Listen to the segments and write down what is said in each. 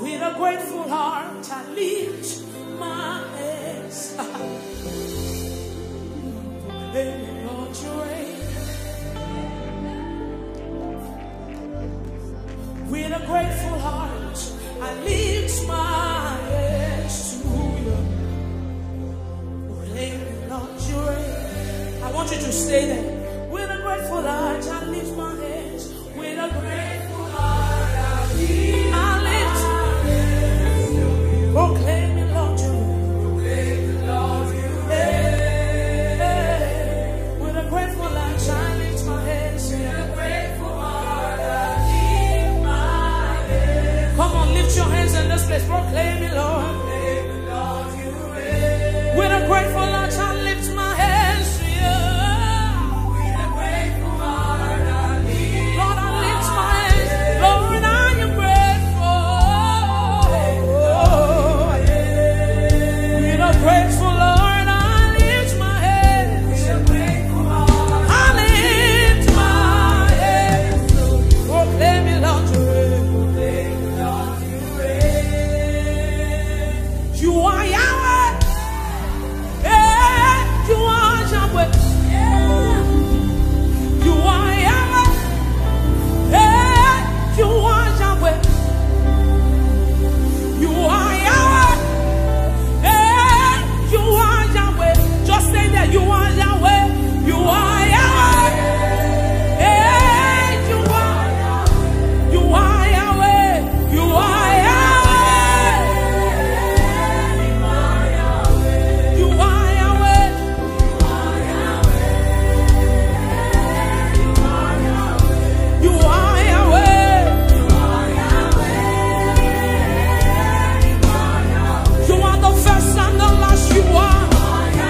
With a grateful heart, I lift my hands. Amen. Lord, you reign. With a grateful heart, I lift my hands to you. Amen. Lord, you reign. I want you to stay there. With a grateful heart, I lift my hands. With a grateful heart, I lift my hands. Proclaim it, Lord, you. Proclaim it, Lord, you. Hey, hey. With a grateful heart, I lift my hands. With a grateful heart, I lift my hands. Come on, lift your hands in this place. Proclaim it, Lord. Proclaim it, Lord, you. Hey. With a grateful heart, I lift my hands. With a grateful heart, I lift. Lord, I lift my hands. Lord, I am grateful. Oh. Grateful, Lord, I lift my hands. I lift my hands. Proclaim it, Lord. You are Yahweh. Yeah, you are Yahweh. Yeah. You are Yahweh. Yeah, you are Yahweh. You are Yahweh. You are Yahweh. Just say that you are Yahweh. You are Yahweh. Hey, you are. You are Yahweh. You are Yahweh. You are Yahweh. You are.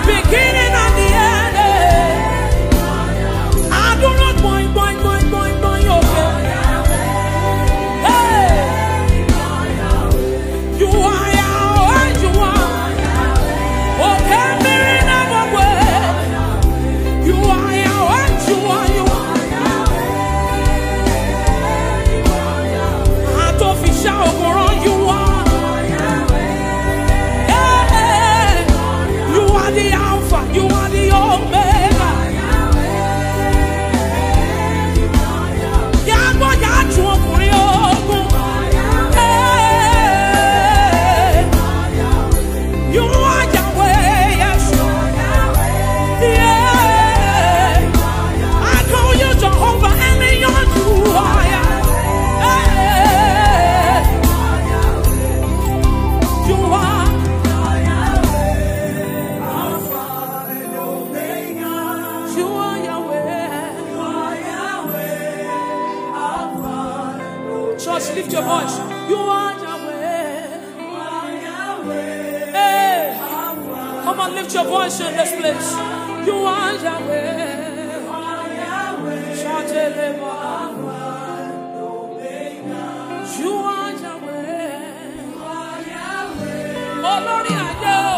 Beginning and the end, eh? I do not mind, mind your way. You are Yahweh, you are. Okay, me in my way. You are Yahweh, you are, you are. I don't fish out for all you are. The Alpha, you are the Omega. Yeah, I'm going to walk on you. You are Yahweh, yes. Yeah, I call you Jehovah and you are. Lift your voice. You are Yahweh. You are Yahweh. Hey. Come on, lift your voice in this place. You are Yahweh. You are Yahweh. You are Yahweh. Oh Lord, I know.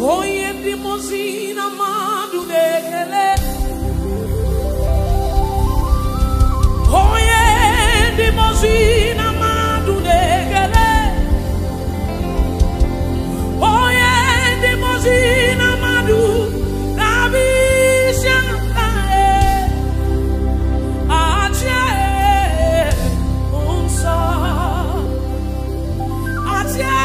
Hoy en Dimosina Madu de Kele. Hoy en Dimosina Madu de Kele. Hoy en Dimosina Madu Nabisha Ache Unsa Ache.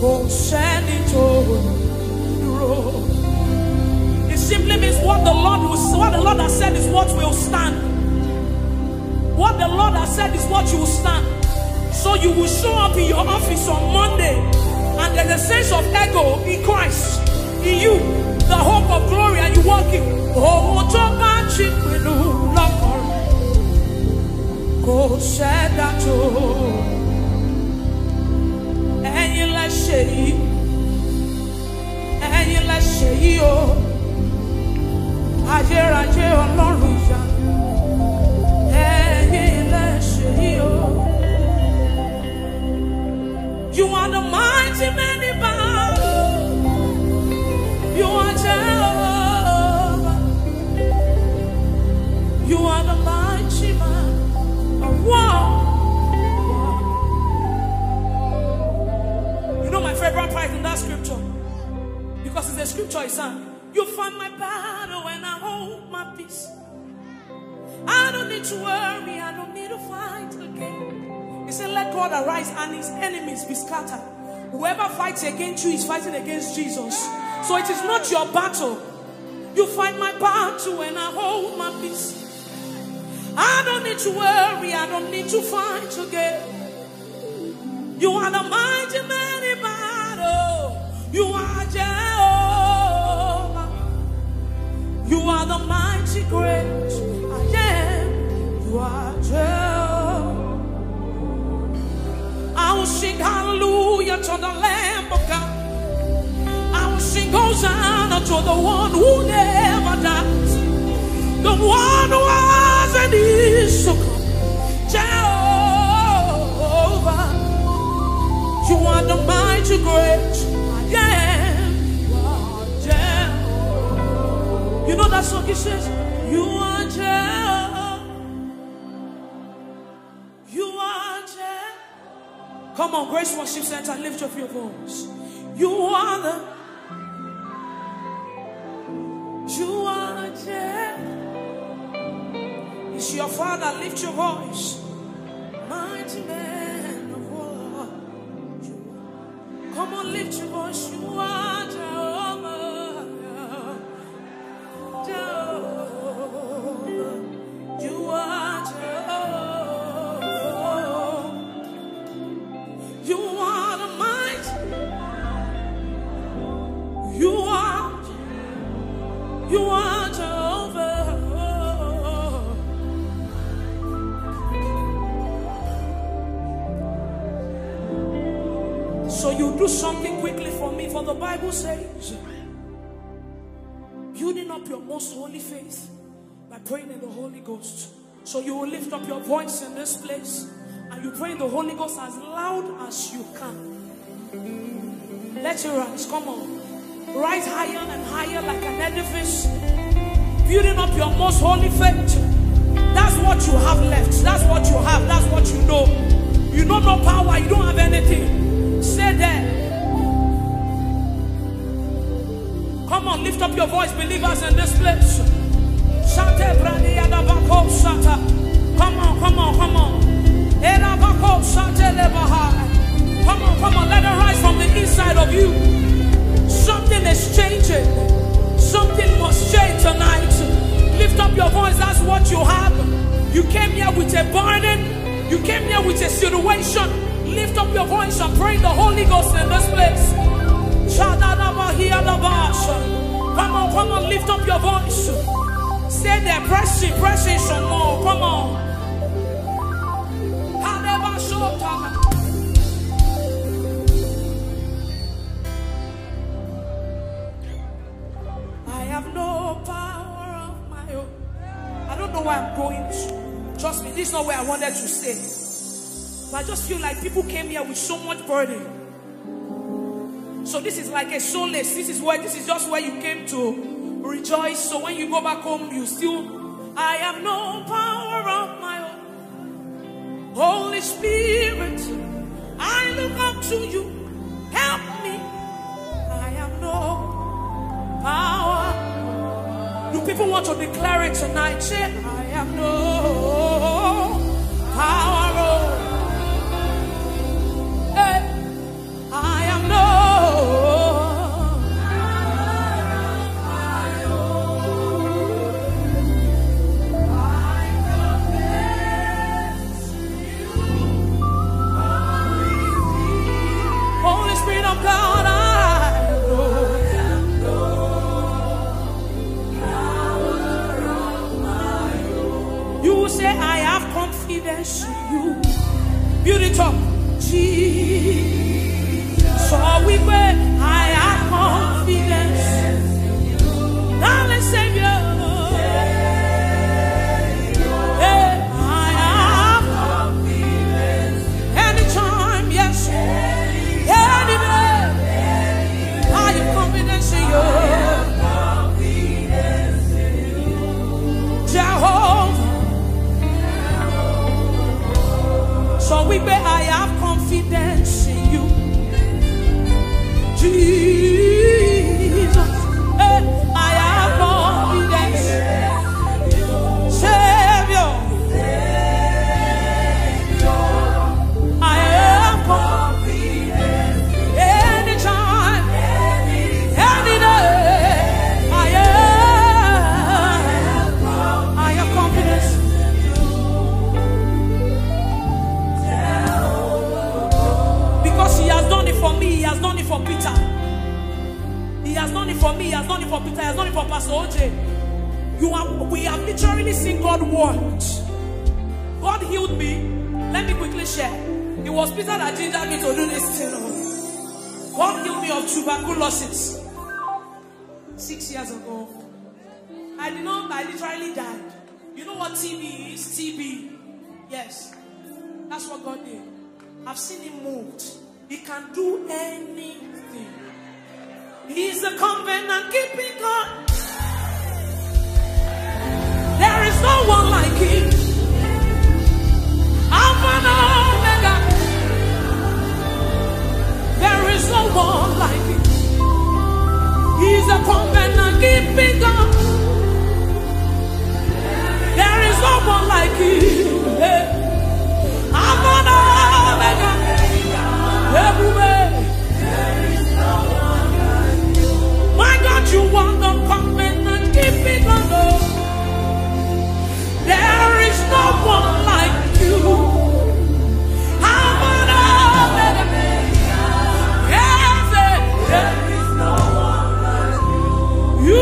concerning tomorrow. It simply means what the Lord has said is what will stand. What the Lord has said is what you will stand. So you will show up in your office on Monday, and there's a sense of ego in Christ, in you, the hope of glory, and you walk in. You are the mighty man in battle. You are Jehovah. You are the mighty man of war. You know my favorite part in that scripture, because it's a scripture it's sang. You find my battle when I hold my peace. I don't need to worry. I don't need to fight again. He said, let God arise and his enemies be scattered. Whoever fights against you is fighting against Jesus. So it is not your battle. You fight my battle when I hold my peace. I don't need to worry. I don't need to fight again. You are the mighty man in battle. You are Jehovah. You are the mighty great I am. You are Jehovah. I will sing hallelujah to the Lamb of God. I will sing Hosanna to the one who never dies, the one who was and is to come. Jehovah, you are the mighty great I am. You are Jehovah. You know that song, he says, you are Jehovah. You are Jehovah. Come on, Grace Worship Center, lift up your voice. You are Jehovah. It's your Father, lift your voice. Mighty man of war. Come on, lift your voice. You are Jehovah. Jehovah. You are Jehovah. You are Jehovah. So you do something quickly for me, for the Bible says, building up your most holy faith by praying in the Holy Ghost. So you will lift up your voice in this place and you pray in the Holy Ghost as loud as you can. Let your rise, come on. Rise higher and higher like an edifice, building up your most holy faith. That's what you have left. That's what you have. That's what you know. You know no power. You don't have anything. Stay there. Come on, lift up your voice, believers in this place. Come on, come on, come on. Come on, come on. Let it rise from the inside of you. Something is changing. Something must change tonight. Lift up your voice. That's what you have. You came here with a burden. You came here with a situation. Lift up your voice and pray the Holy Ghost in this place. Come on, lift up your voice. Stay there, press it some more. Come on. Trust me, this is not where I wanted to stay. But I just feel like people came here with so much burden. So this is like a solace. This is just where you came to rejoice. So when you go back home, you still, I have no power of my own. Holy Spirit, I look up to you. Help me. I have no power. Do people want to declare it tonight? Say, I have no power. Hey, I am no. Say, I have confidence in you. Beautiful. Jesus. So we pray, I have confidence in you. Now let's say, so we pray, I have confidence in you, Jesus. I have confidence, Savior. I have confidence. Anytime, any day, I have confidence. For me, he has done it for Peter. He has done it for me. He has done it for Peter. He has done it for Pastor OJ. We have literally seen God work. God healed me. Let me quickly share. It was Peter that gingered me to do this thing. God healed me of tuberculosis 6 years ago. I literally died. You know what TB is? TB. Yes. That's what God did. I've seen him moved. He can do anything. He's a covenant keeping God. There is no one like him. Alpha and Omega. There is no one like him. He's a covenant keeping God. There is no one like him. Alpha and Omega. Everywhere. There is no one like you. Why don't you want to come in and keep it on us? There is no one like you. I'm an old man. There is no one like you. You.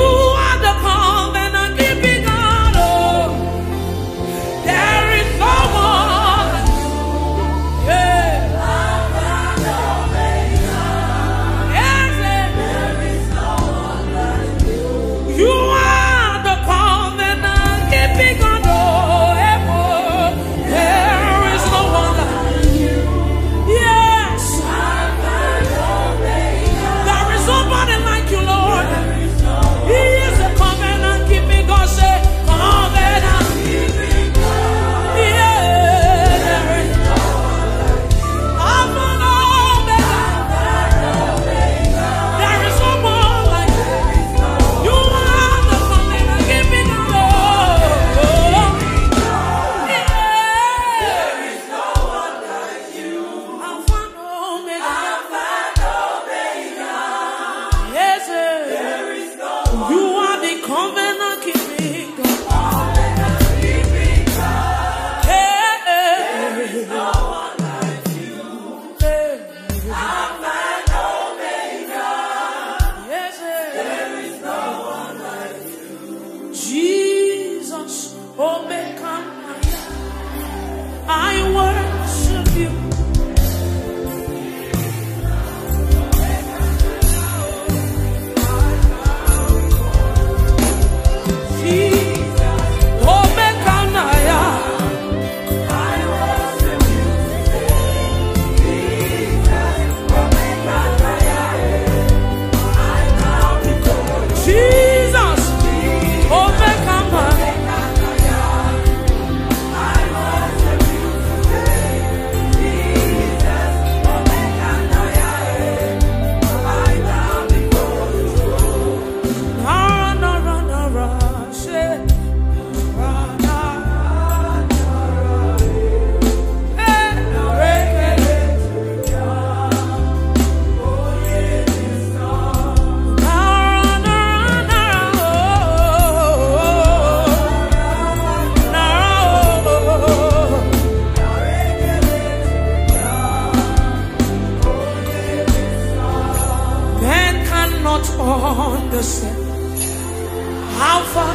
Alpha,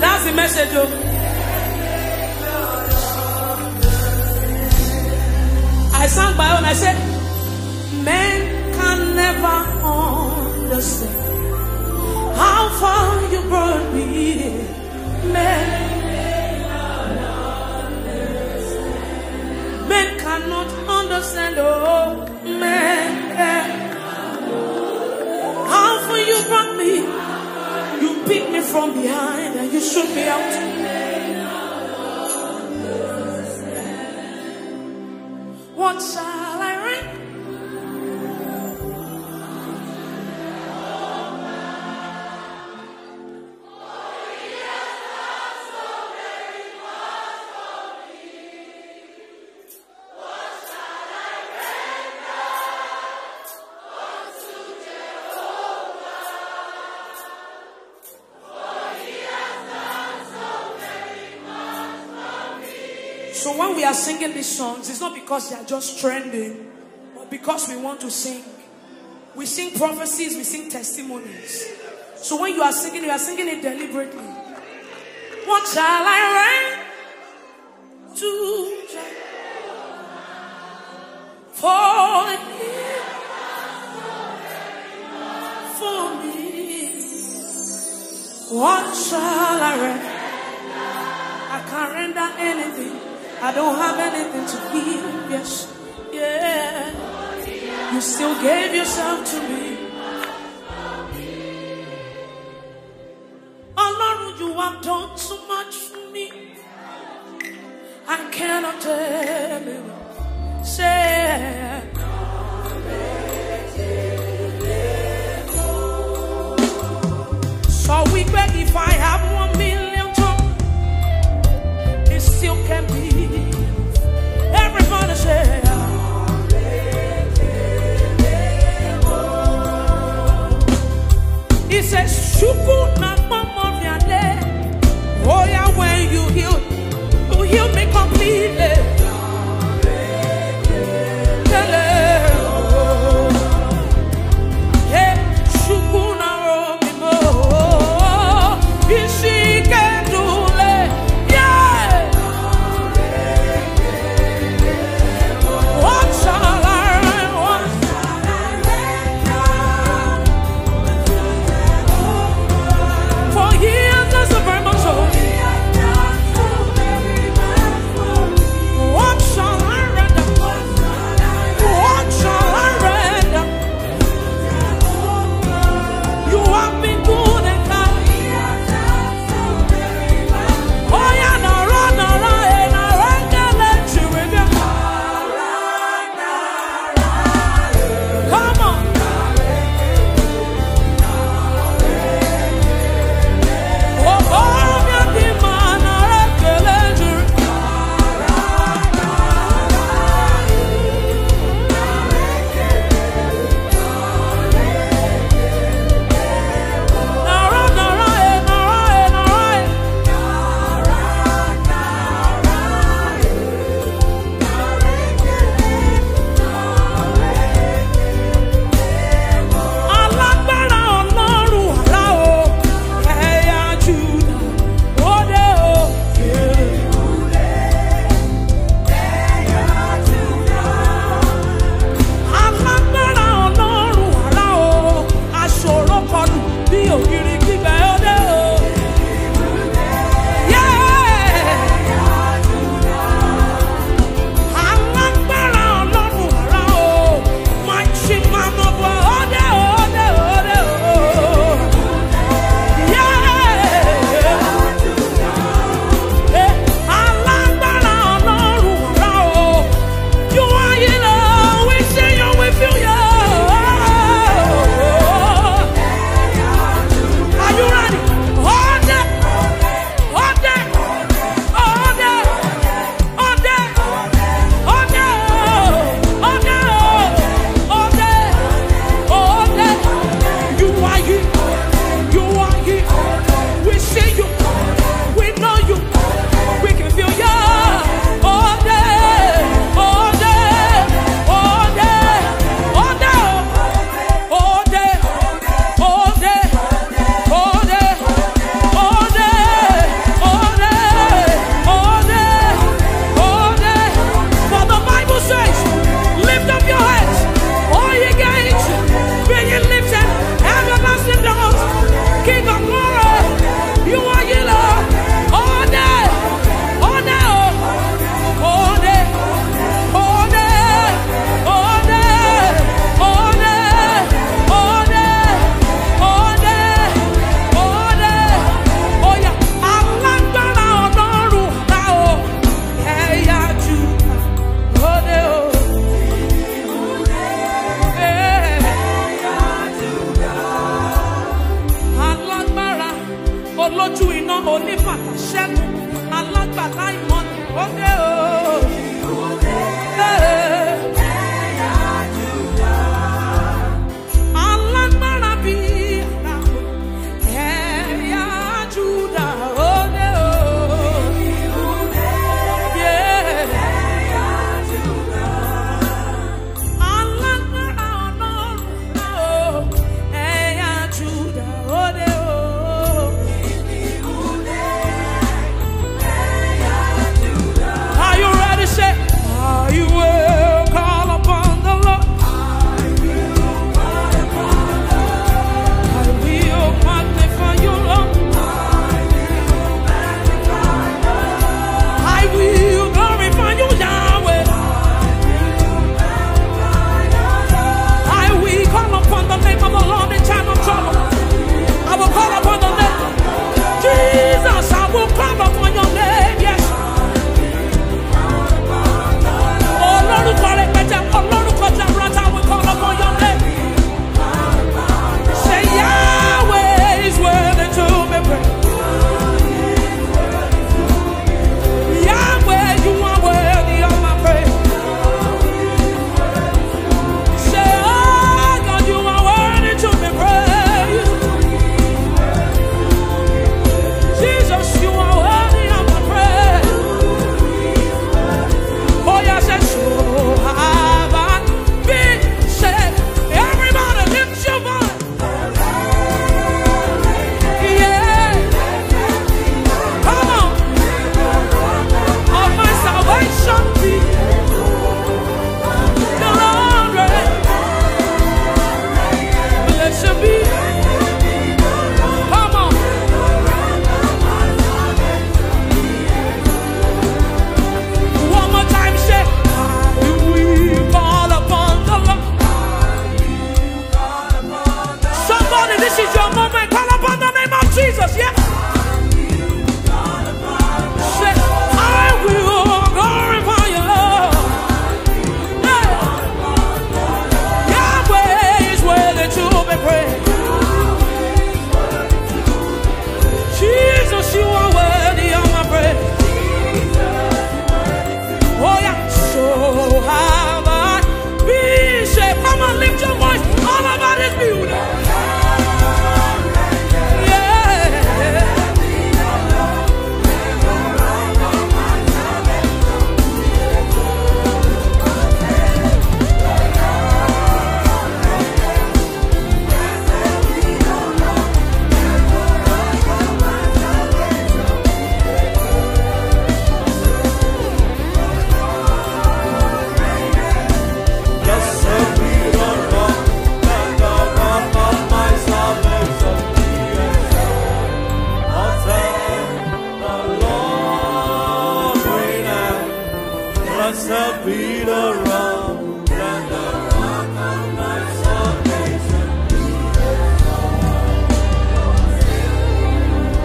that's the message of I sang my own. I said, men can never understand how far you brought me. Men cannot understand. Oh, men, how far you brought me. You picked me from behind and you shook me out. What shall I render? For he has done so very much for me. What shall I render unto Jehovah? For he has done so very much for me. So when we are singing these songs, it's not because they are just trending, but because we want to sing. We sing prophecies, we sing testimonies. So when you are singing it deliberately. What shall I render to for me? What shall I render? I can't render anything. I don't have anything to give, yes, yeah. You still gave yourself to me. Lord, you have done so much for me. I cannot tell you. Say, so we beg if I have 1 million tongues, it still can be. Everybody say, he says, "Shuku na mama viane." Oh yeah, when you heal me completely. Hello, hey, shuku na romi mo. He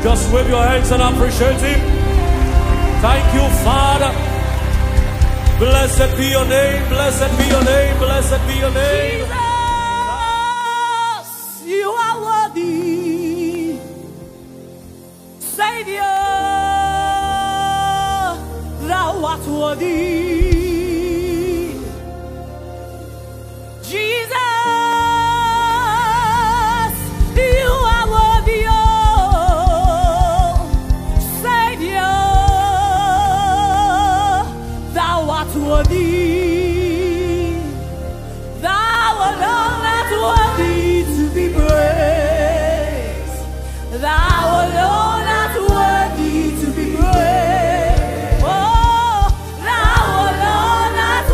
Just wave your hands and appreciate Him. Thank you, Father. Blessed be your name, blessed be your name, blessed be your name. Jesus, you are worthy. Savior, thou art worthy. Jesus, you are worthy, worthy, thou alone art worthy to be praised, thou alone art worthy to be praised, oh, thou alone art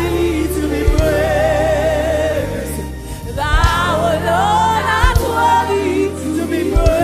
worthy to be praised, thou alone art worthy to be praised.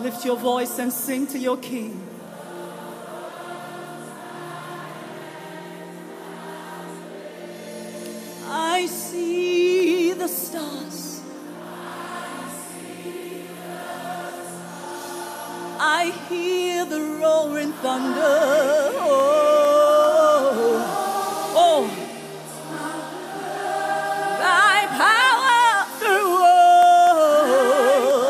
Lift your voice and sing to your King. I see the stars. I see the stars. I hear the roaring thunder. Oh, oh. Thy power through all.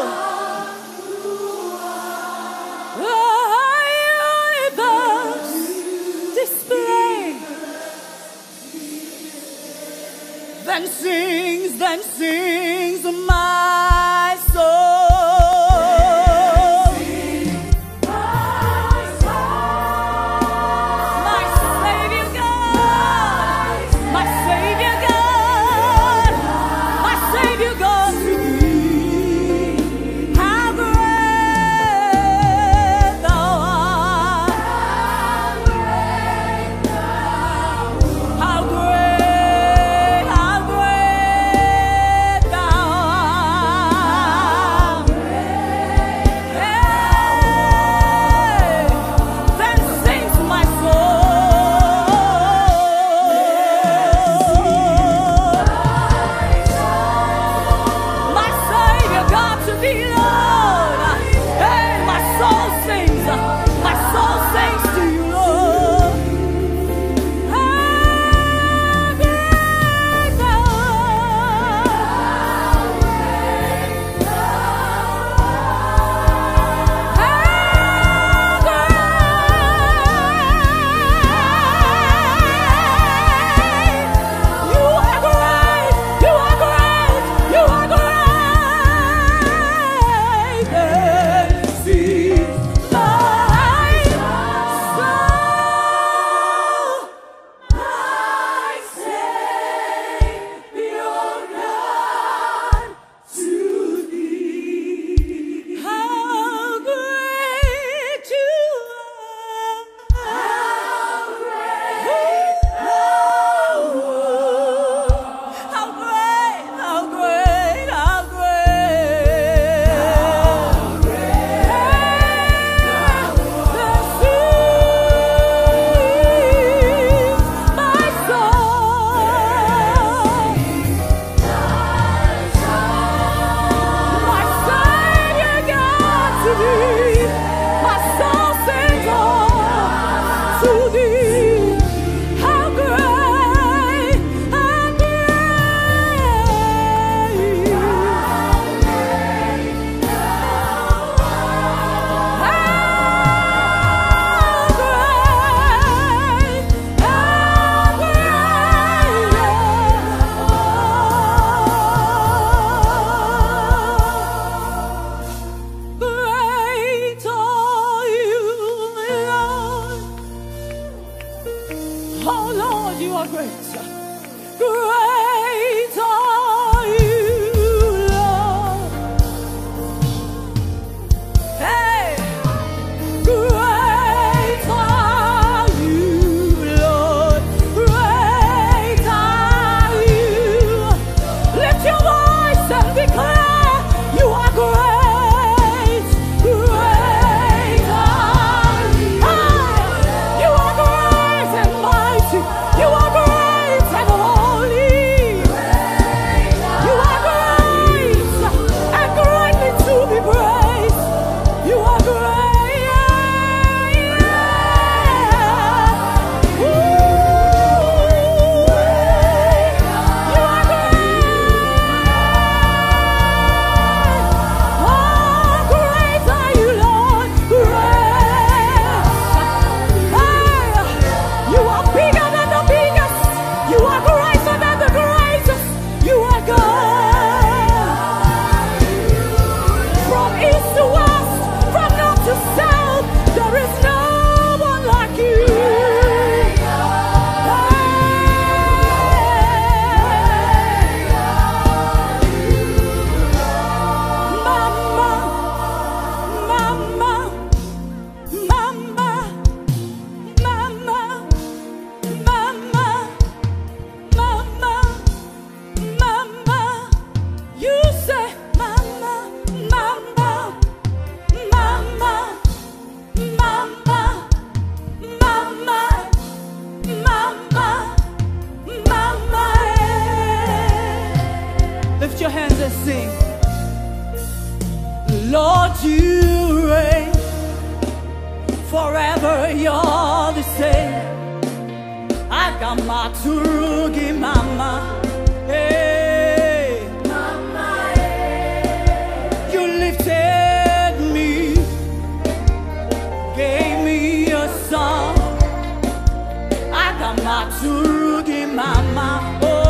Thy universe displays. Then sings my soul. You are great and holy. sing, Lord, you reign forever, you're the same. I got my turugi mama, hey, mama, hey. You lifted me, gave me a song. I got my turugi mama, oh.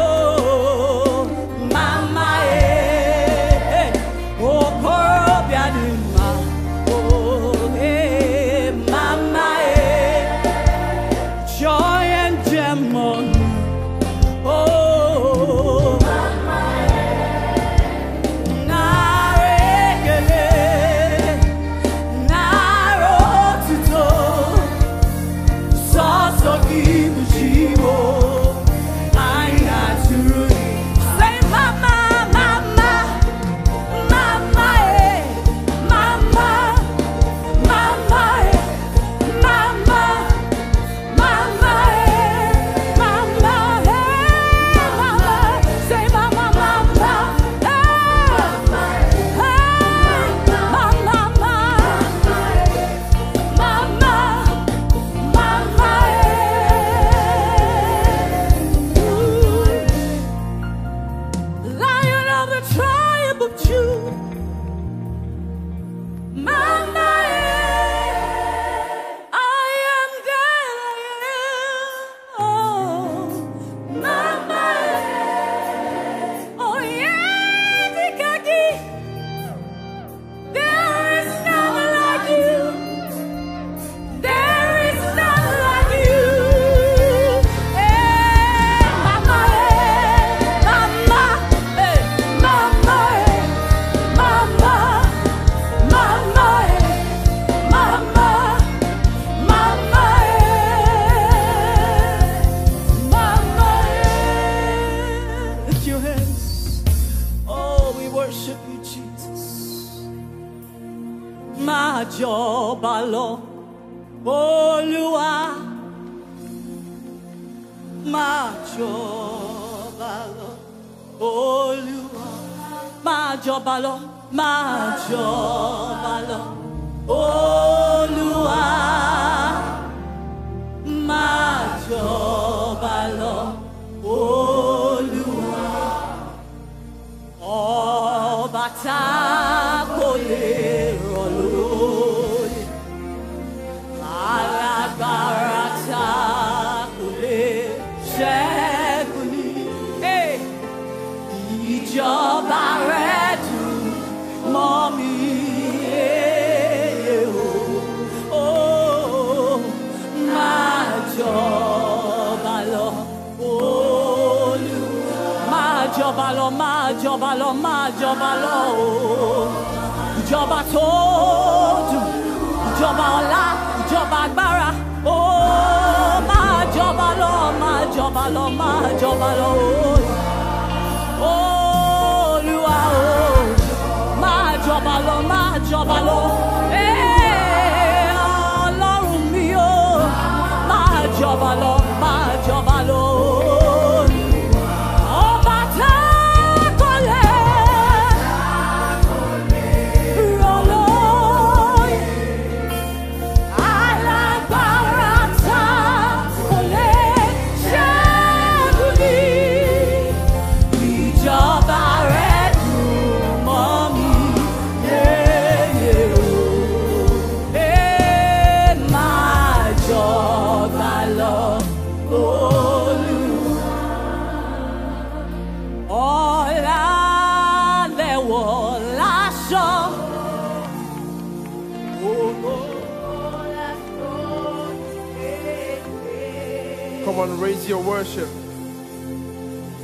Raise your worship. Let's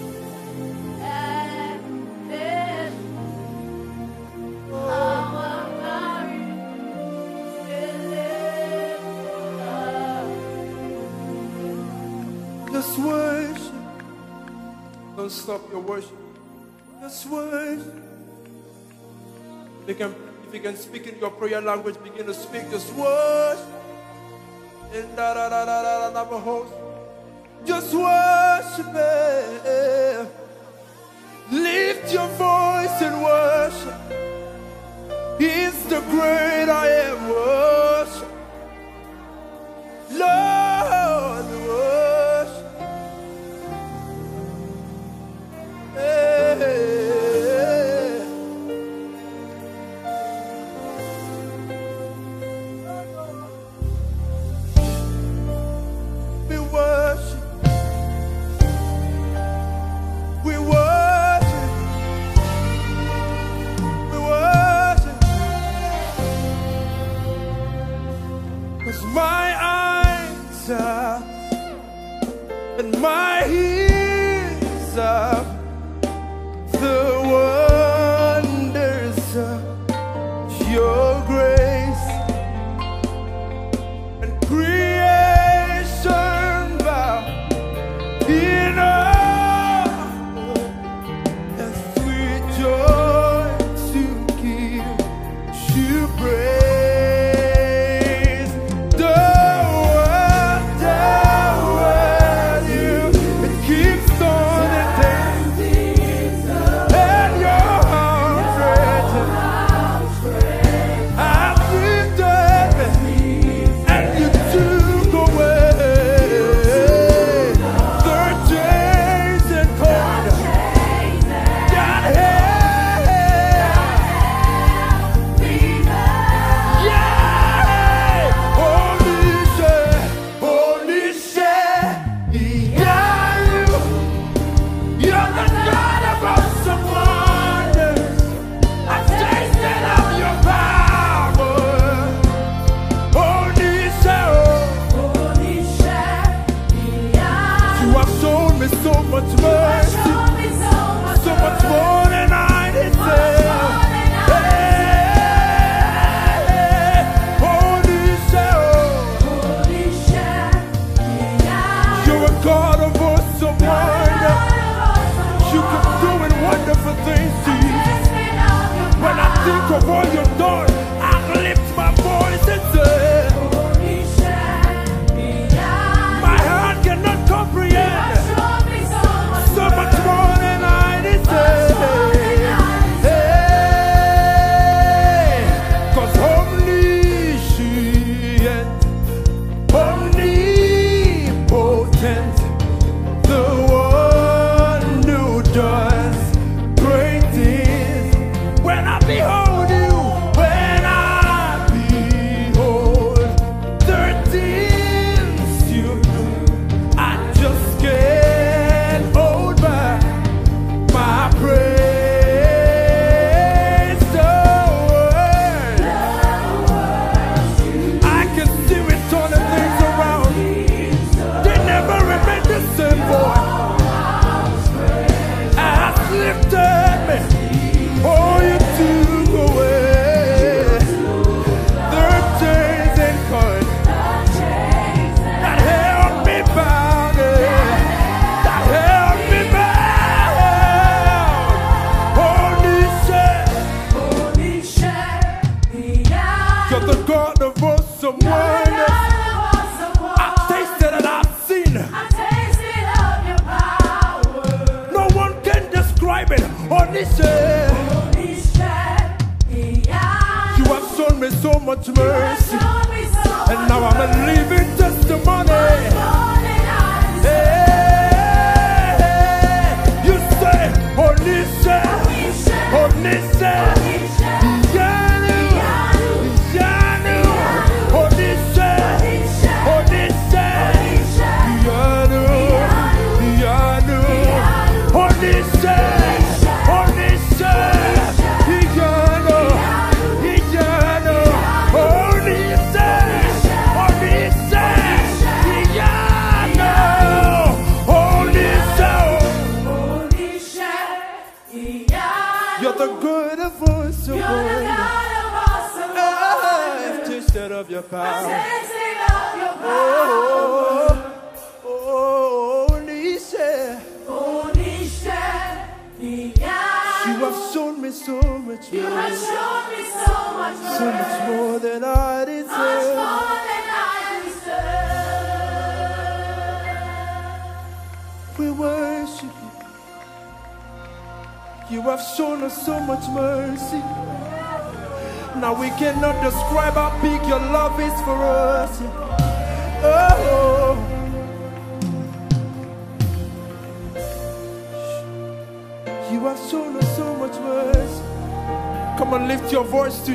worship. Don't stop your worship. Let's worship. If you can speak in your prayer language, begin to speak. Just worship. And da da da da da da. Just worship Him. Lift your voice and worship. and my ears up the wonders of your grace, and creation bow in awe as we join to give you praise.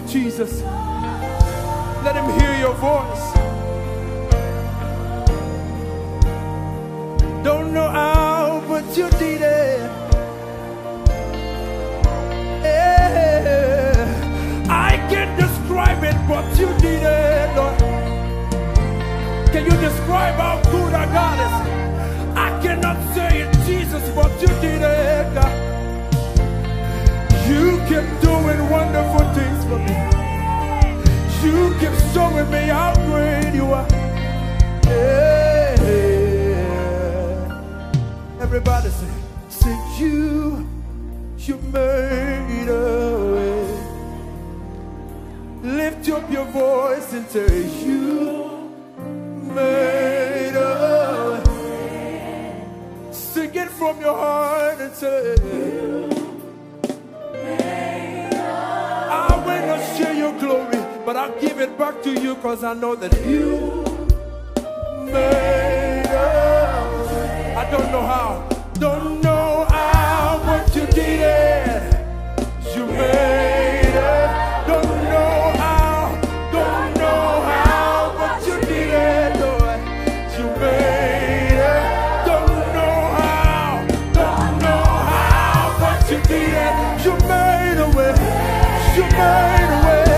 Jesus, let him hear your voice. Don't know how, but you did it. Yeah. I can't describe it, but you did it, Lord. Can you describe how good our God is? I over me. You keep showing me how great you are. Yeah. Everybody say, since you made a way. Lift up your voice and say, you made a way. Sing it from your heart and say, you made a way. I will not share your glory, but I'll give it back to you, cause I know that you made a way. I don't know how, don't know how, but you did it. You made it. Don't know how, but you did it, Lord. You made it. Don't know how, but you did it. You made a way. You made a way.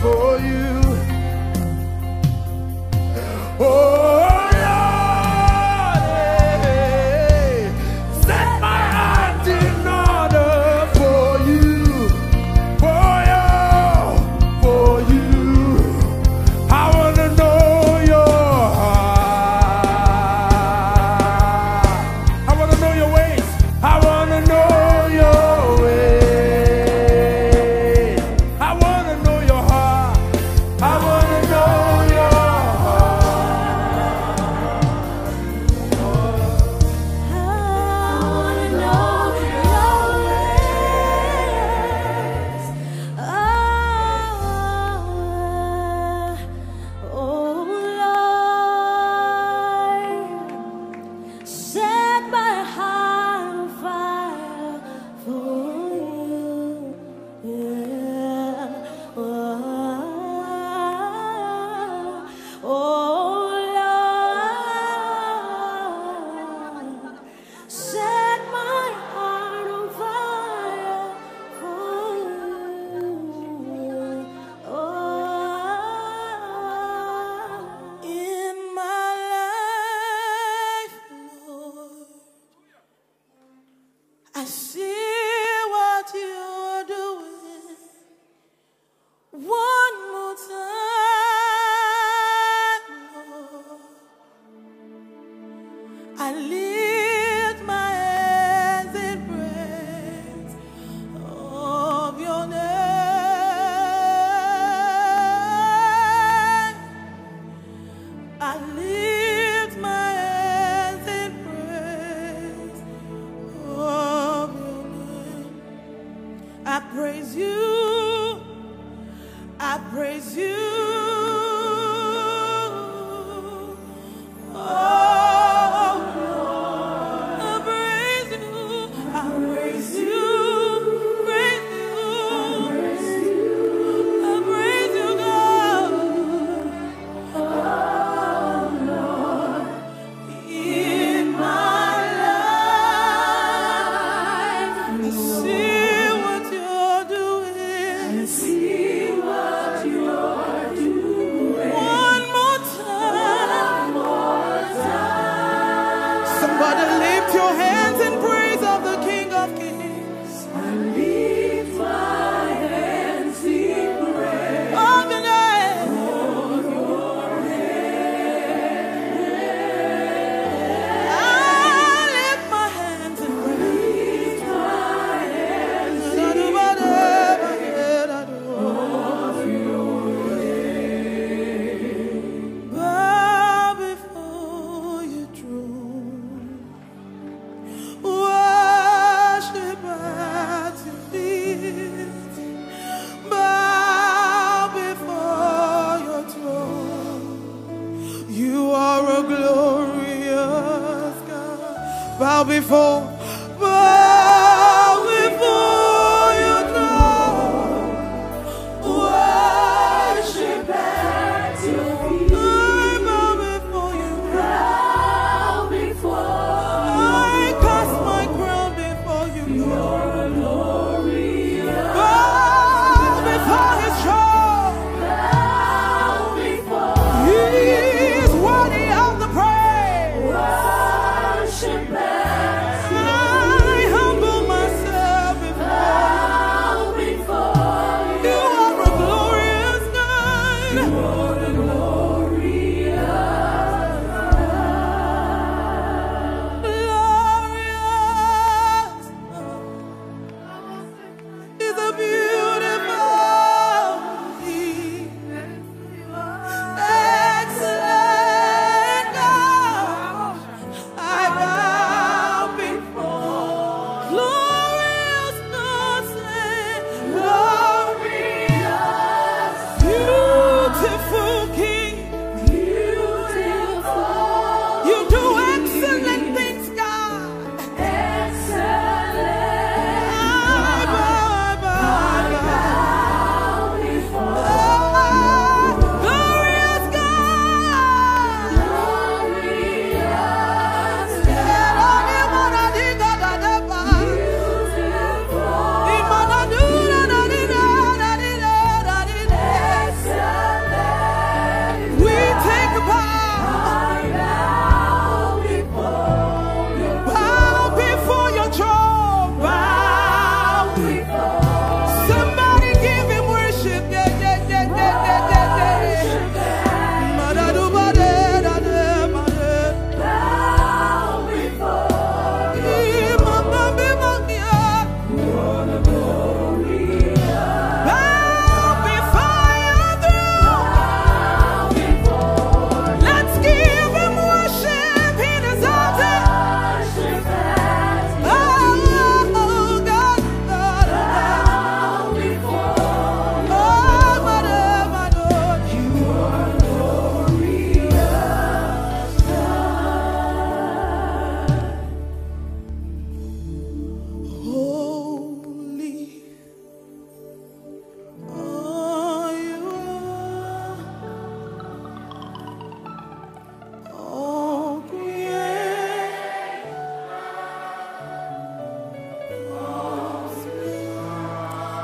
For you. I see what you're doing. One more time, Lord. I lift my hands in praise of your name. I lift my hands in praise of your name. I praise you. I praise you, oh Lord. I praise you, I praise you, praise you, I praise you, God, oh Lord, in my life. I see what you're doing. I see. Bow before, your throne. Worship at your feet. I bow before you. Bow before you. I cast my crown before you. You're glorious. Bow before his throne. Bow before He is worthy of the praise. Worship at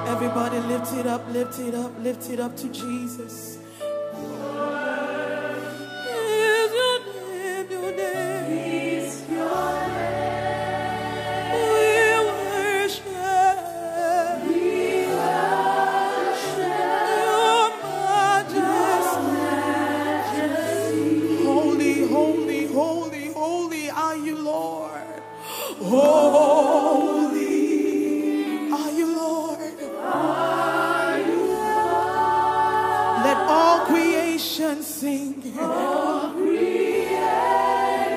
everybody, lift it up, lift it up, lift it up to Jesus. Is your name, we Holy are you, Lord. Are you, Lord. Let all creation sing. All creation.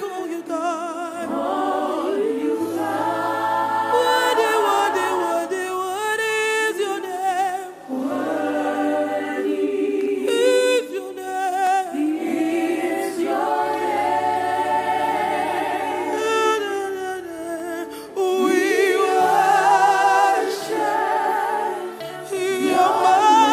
Call you God. Call you God. What is your name? Worthy is your name. Is your name. We worship your majesty. Everybody sing. Awesome God. How great.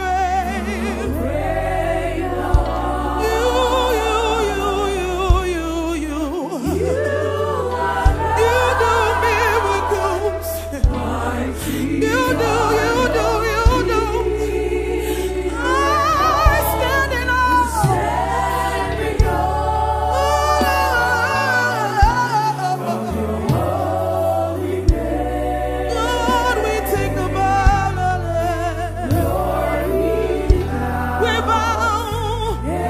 Great Lord. You are God. You do miracles. You do. I stand in awe. Lord, we take the violence. We bow. One more time.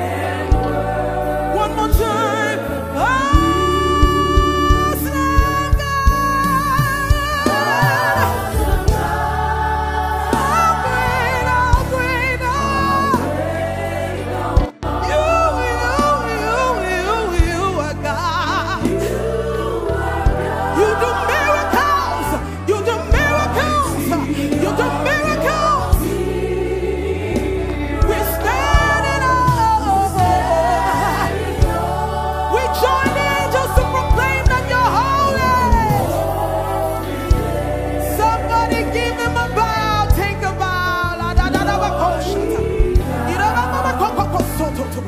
Awesome God. How great, you are God. You do miracles. You do miracles. We stand in awe. We join angels to proclaim that you're holy. Somebody give them a bow. Take a bow. La da da da ba ko shata. Ira ba ba ba ko ko ko so to to.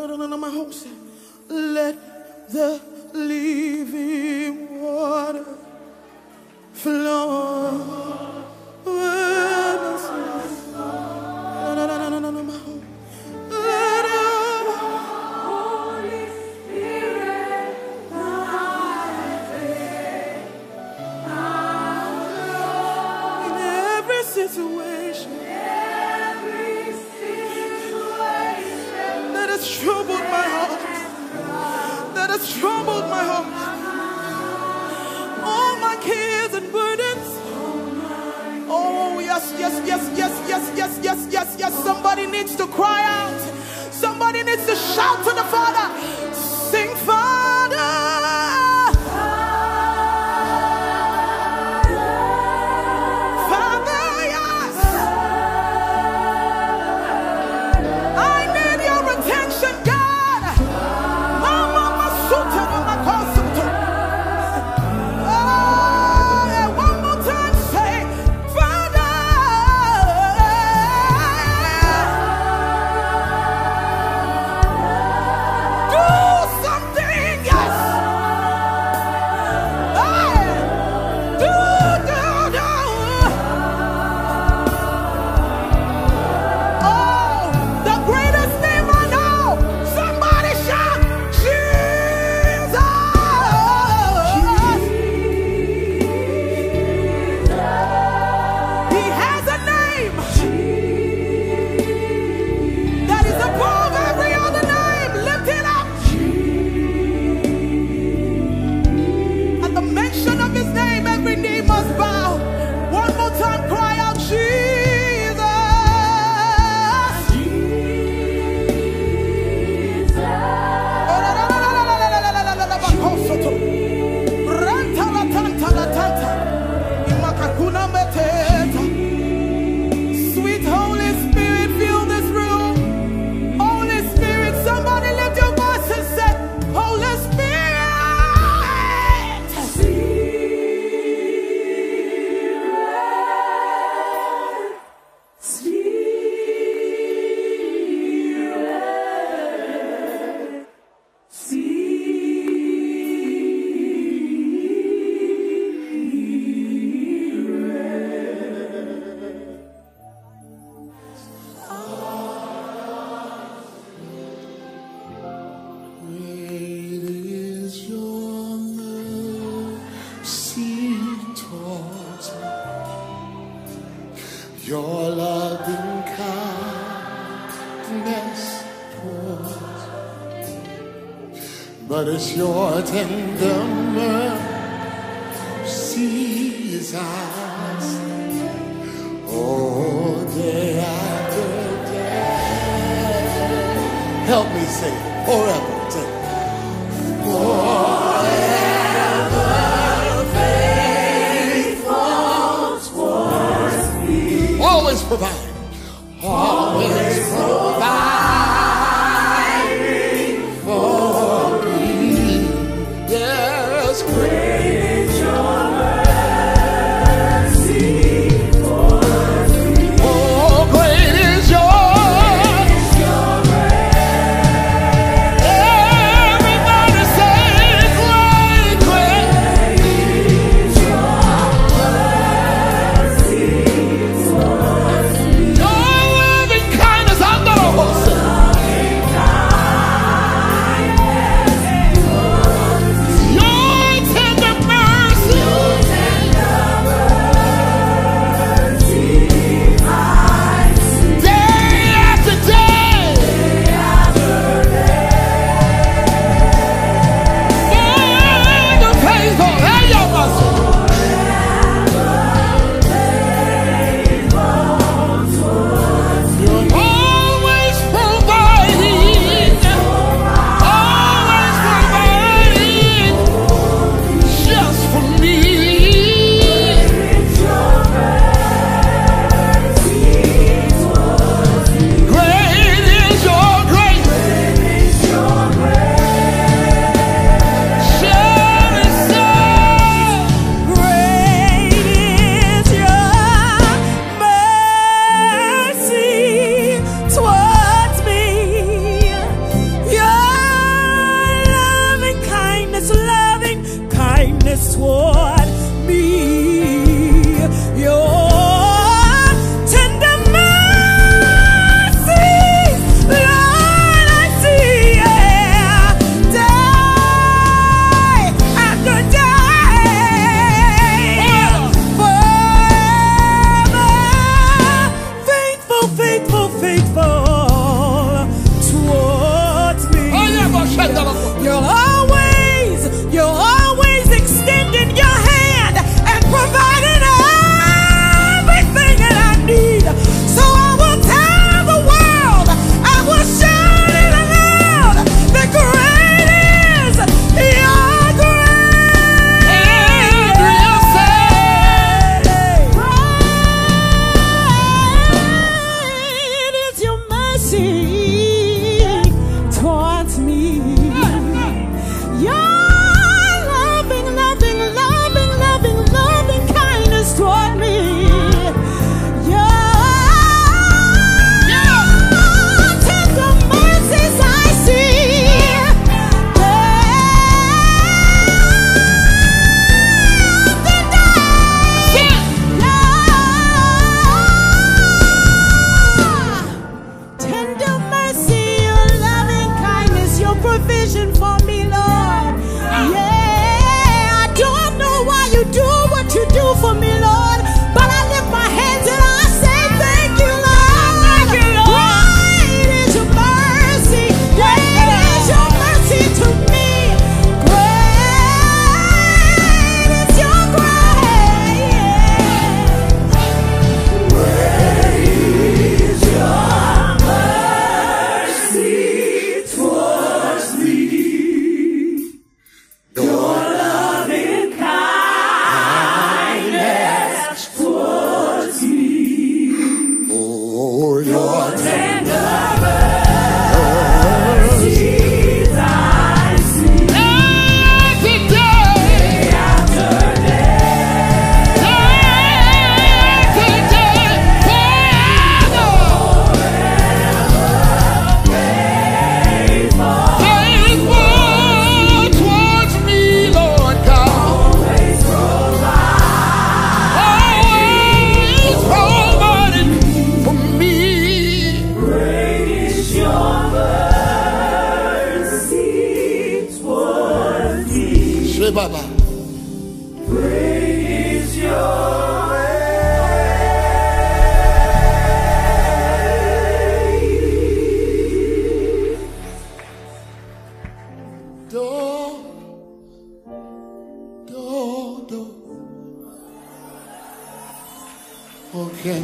No, my house. Let the living water flow. No, my house. Let Holy Spirit, in every situation that has troubled my heart, all my cares and burdens. Oh yes, somebody needs to cry out, somebody needs to shout to the Father. Sing, Father. Father, yes. I need your attention, God. Mama masuta, mama kosuta. Oh, yeah, one more time, say, Father. Do What is your tender mercies asked? Oh, day after day. Help me sing forever. Forever faithful towards me. Always provide. Always provide. Don't oh,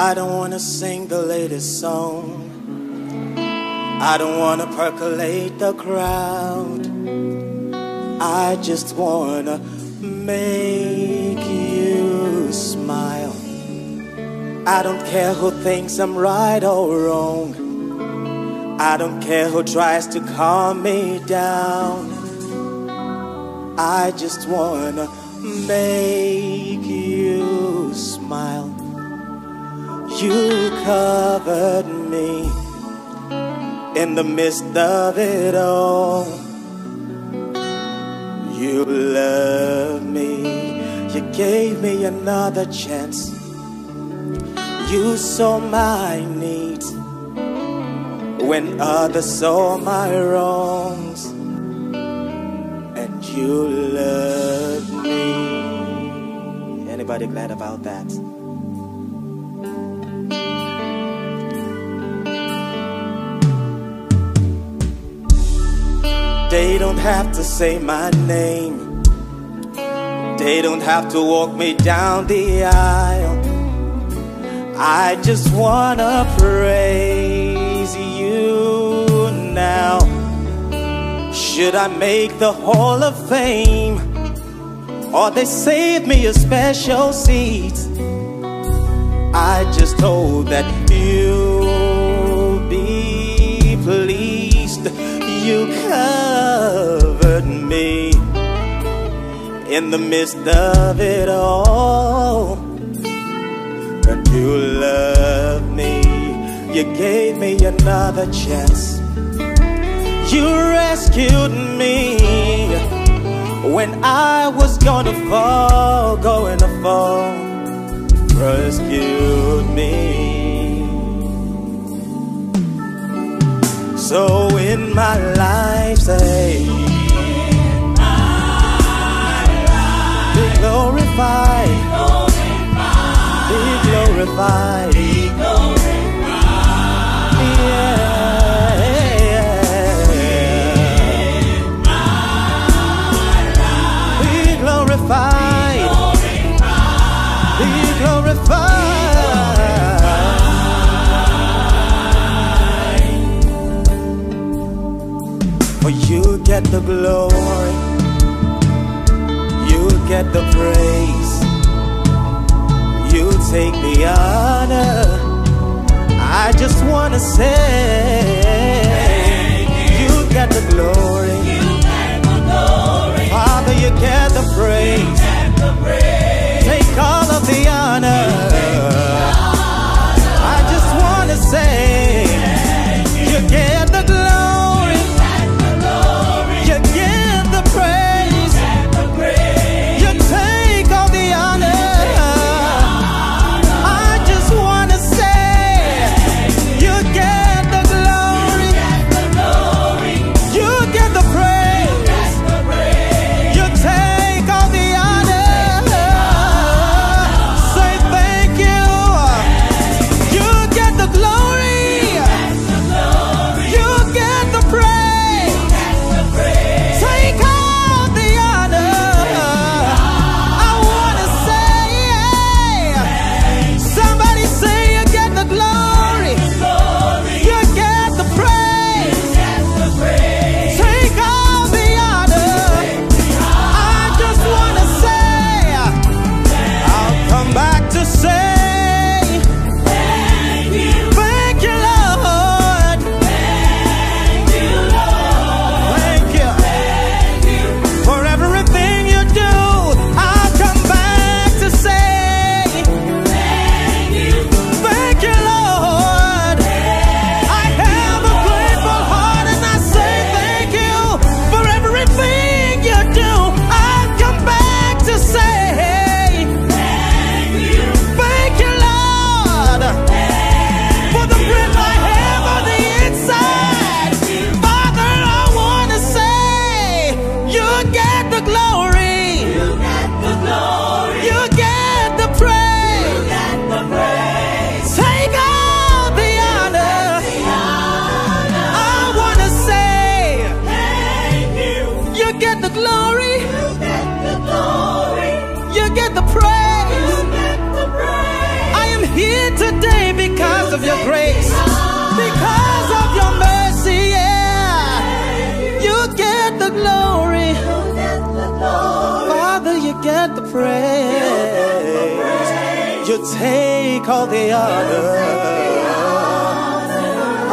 I don't want to sing the latest song. I don't want to percolate the crowd. I just want to make you smile. I don't care who thinks I'm right or wrong. I don't care who tries to calm me down. I just want to make you smile. You covered me in the midst of it all. You loved me. You gave me another chance. You saw my needs when others saw my wrongs. And you loved me. Anybody glad about that? They don't have to say my name. They don't have to walk me down the aisle. I just wanna praise you now. Should I make the Hall of Fame? Or they save me a special seat? I just hope that you'll be pleased. You covered me in the midst of it all, but you loved me. You gave me another chance. You rescued me when I was gonna fall, going to fall. Rescued me. So in my life, say, glorified, be glorified, be glorified, yeah. Be glorified, be glorified. For you get the glory, get the praise, you take the honor. I just wanna say, you get the glory, Father. You get the praise, take all of the honor. I just wanna say, you get the glory, you get the praise. You take all the honor.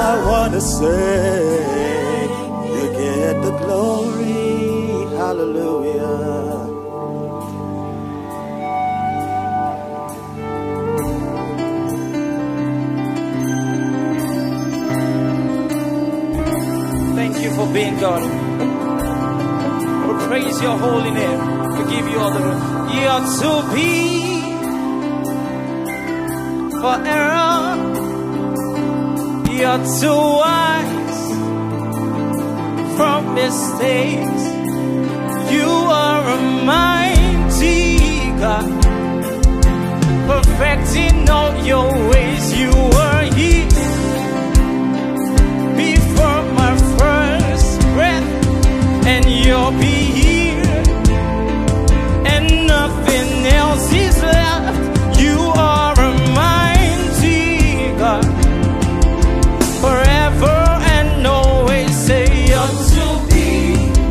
I wanna say, you get the glory. Hallelujah. Thank you for being God. We praise your holy name. We give you all the room. You ought to be forever. You ought to wise from mistakes. You are a mighty God, perfecting all your ways. You were here before my first breath, and you'll be here. Nothing else is left. You are a mighty God, forever and always. Say unto thee.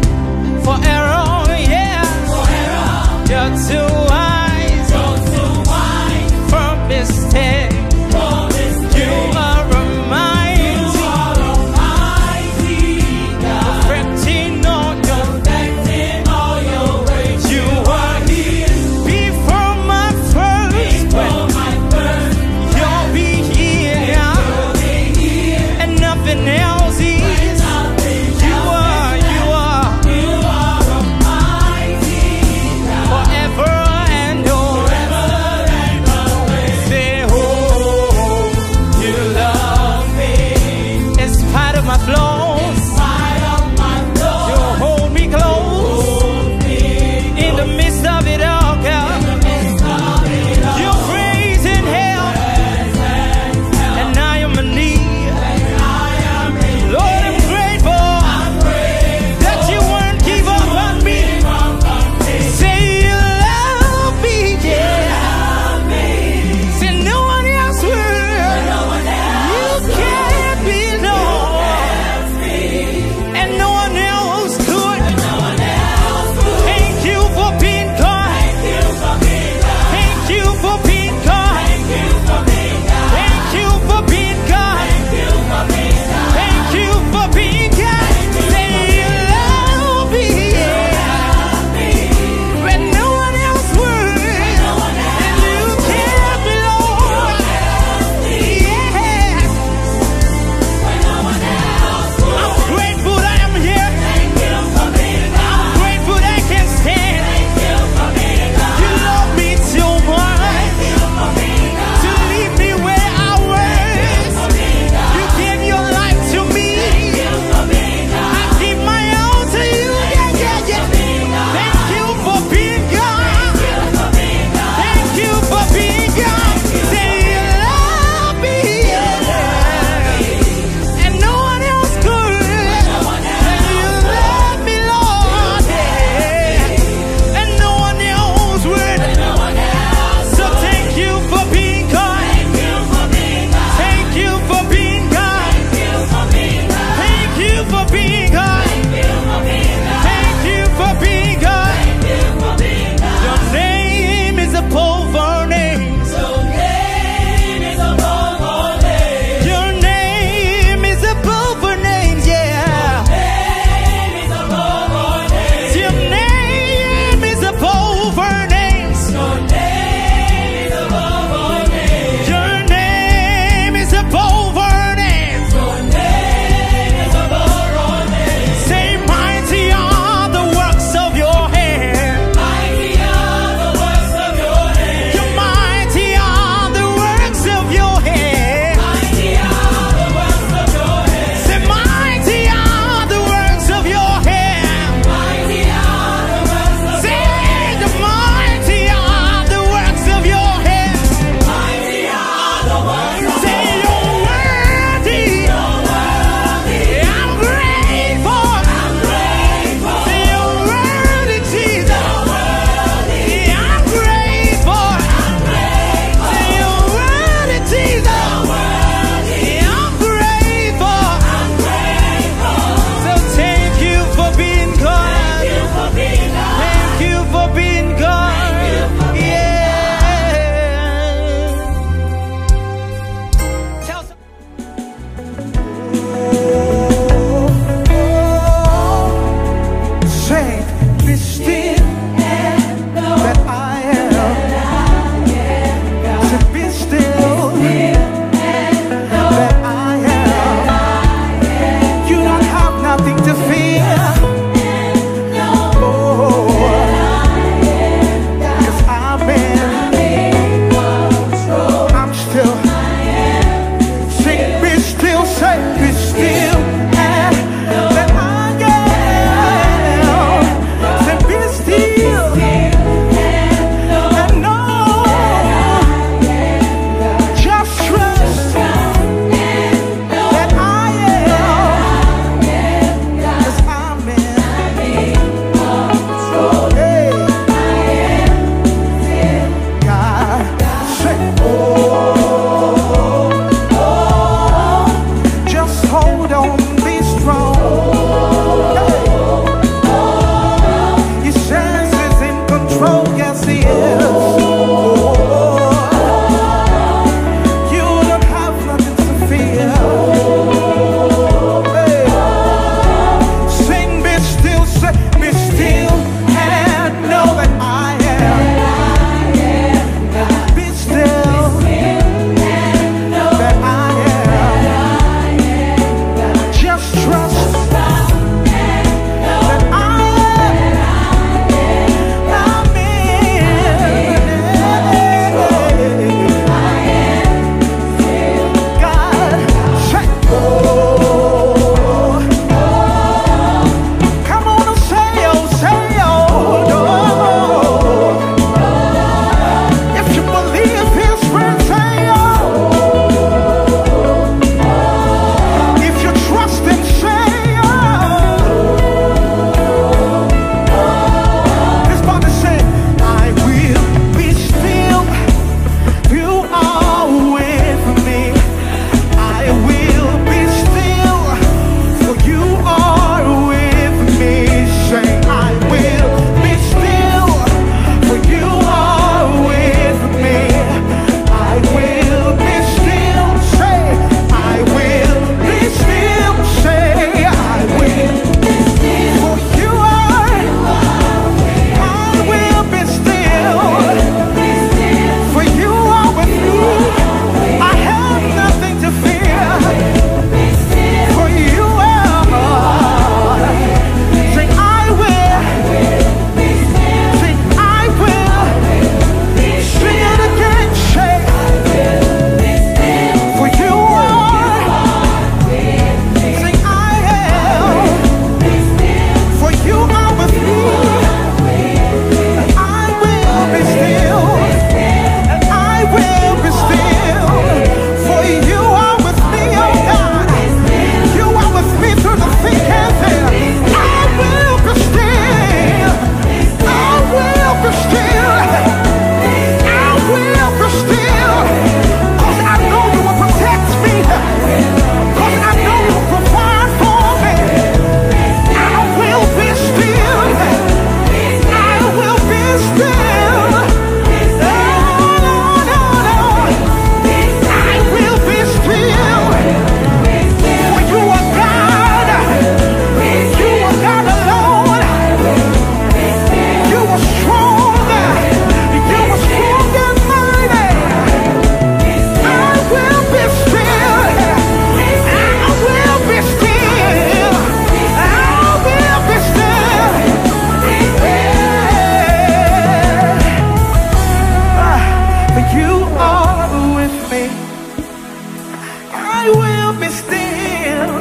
I will be still,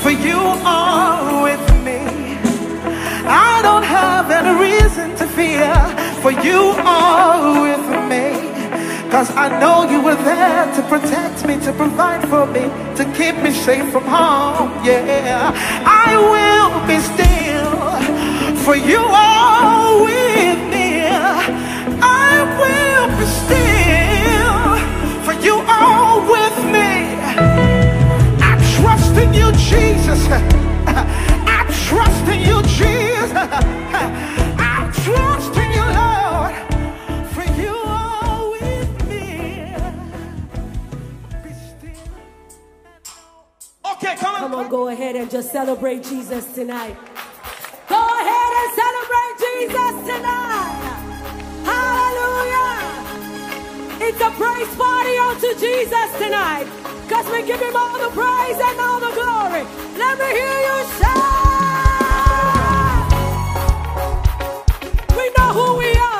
for you are with me. I don't have any reason to fear, for you are with me. Cause I know you were there to protect me, to provide for me, to keep me safe from harm, yeah. I will be still, for you are with me. I will be still, for you are with me. I trust in you, Jesus. I trust in you, Jesus. I trust in you, Lord. Come on, go ahead and just celebrate Jesus tonight. Go ahead and celebrate Jesus tonight. Hallelujah. It's a praise party unto Jesus tonight, because we give him all the praise and all the glory. Let me hear you shout. We know who we are.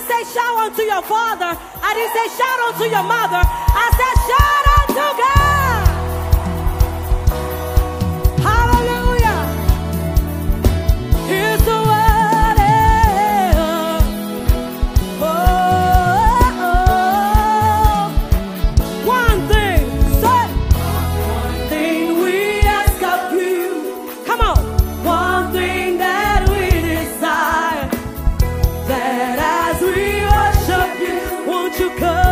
didn't say shout unto your father. I didn't say shout unto your mother. I said shout unto God. Hallelujah. Here's the word. Oh, oh, oh. One thing, say. One thing we ask of you. Come on. One thing that we desire, that as we worship you, won't you come?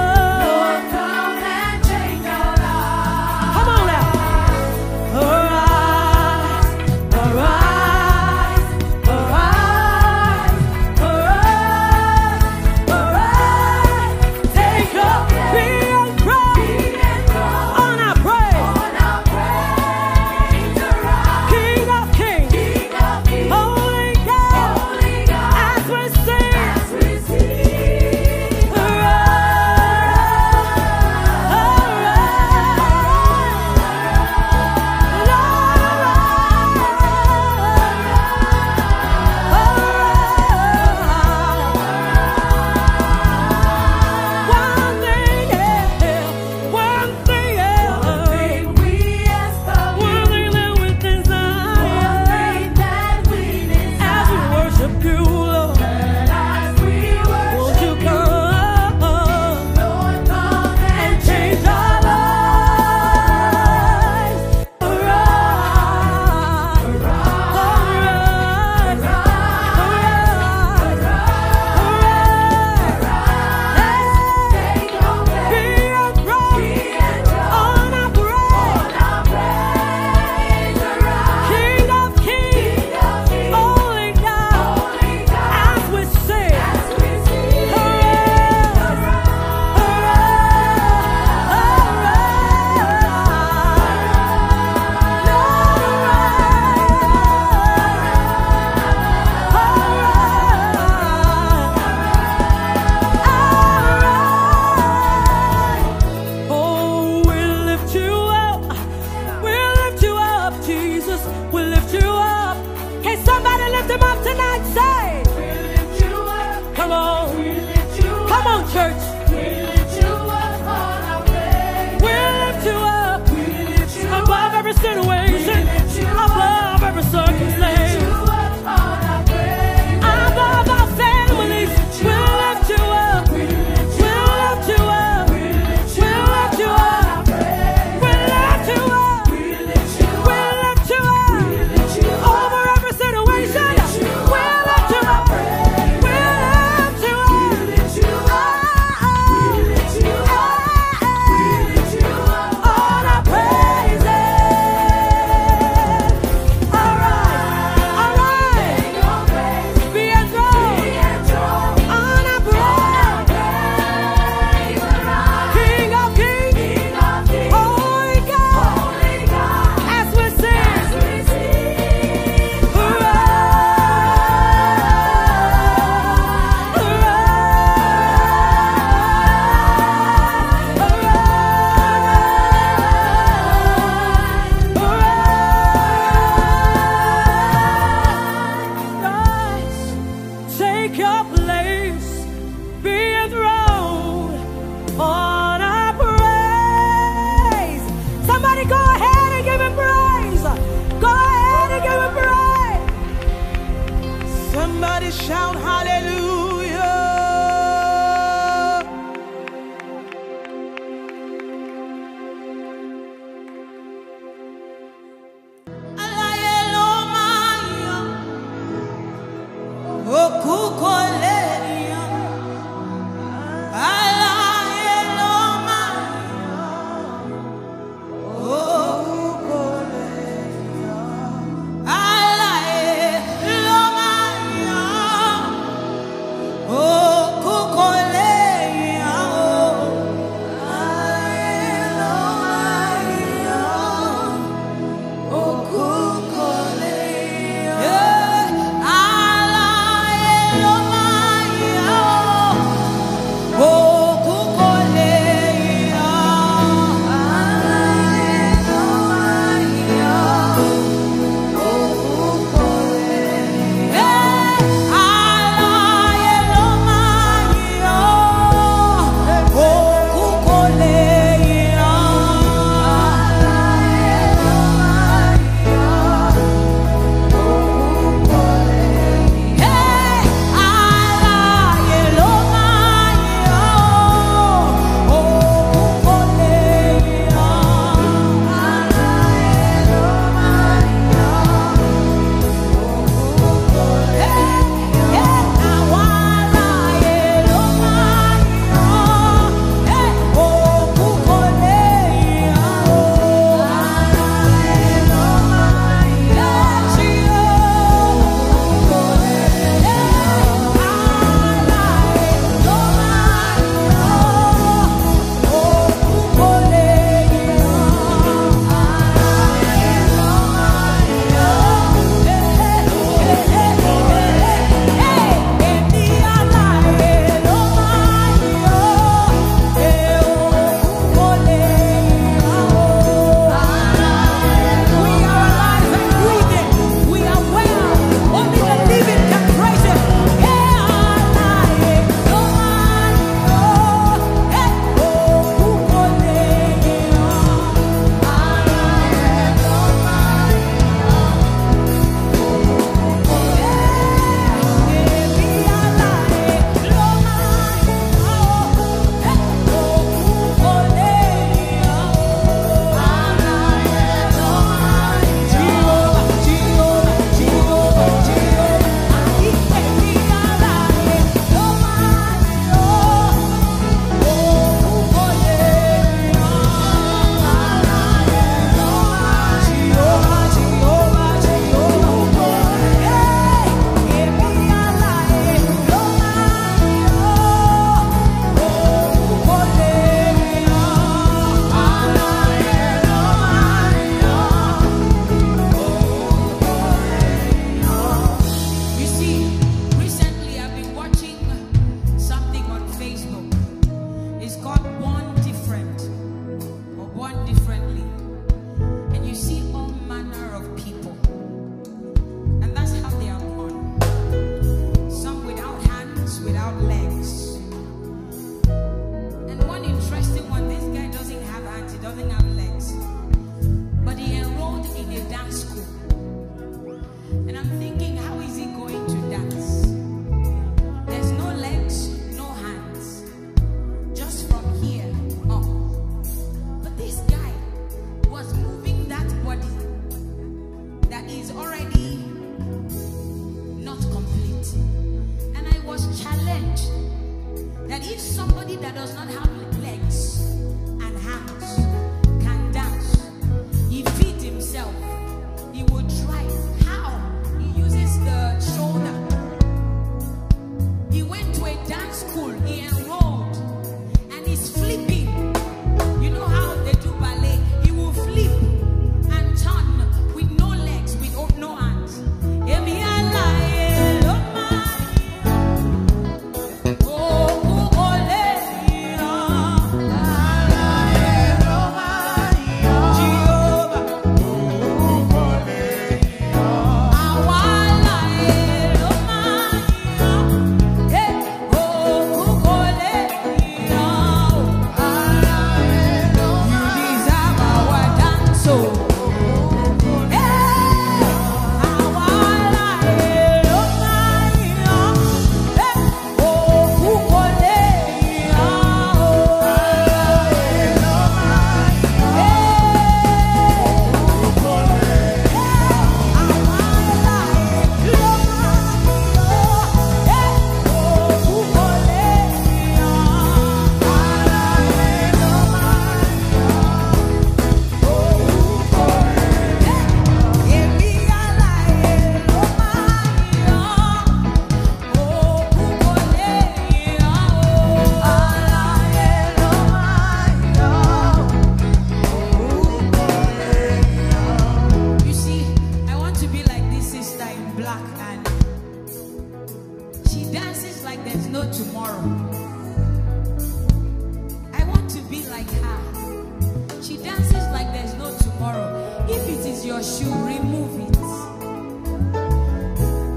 should remove it.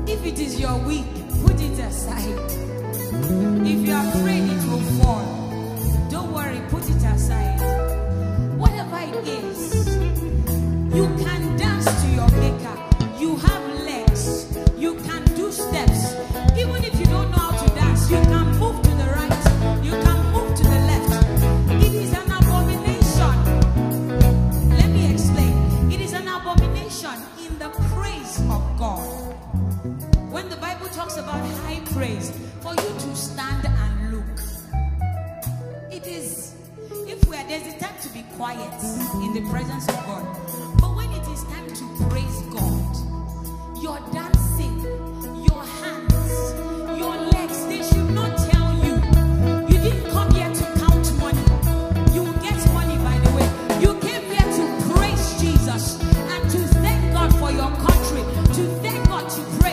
If it is your week, put it aside. If you are afraid it will fall, don't worry, put it aside. Whatever it is, you can dance to your maker. You have legs, you can do steps. Even if you don't know how to dance, you can move to the right, you can move to the left. It is an abomination. Let me explain. It is an abomination in the praise of God. When the Bible talks about high praise, for you to stand and look. It is, if we are, there's a time to be quiet in the presence of God. But when it is time to praise God, your dancing, your hands, your legs, they should not tell you, you didn't come here to count money. You will get money, by the way. You came here to praise Jesus and to thank God for your country, to thank God, to praise.